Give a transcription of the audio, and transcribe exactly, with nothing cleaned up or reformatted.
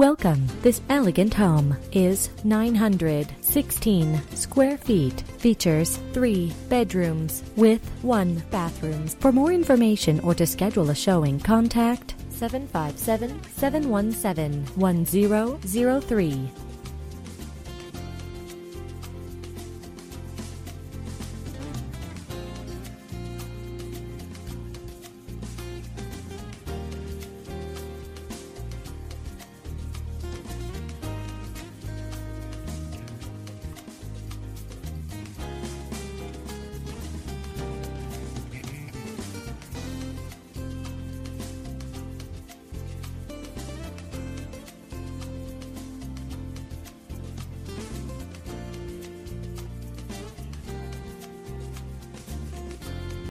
Welcome. This elegant home is nine hundred sixteen square feet. Features three bedrooms with one bathroom. For more information or to schedule a showing, contact seven five seven, seven one seven, one zero zero three.